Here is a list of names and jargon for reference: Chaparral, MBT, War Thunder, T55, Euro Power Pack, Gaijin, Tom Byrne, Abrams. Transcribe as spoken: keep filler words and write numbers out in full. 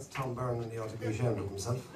That's Tom Byrne in the autobiography of himself.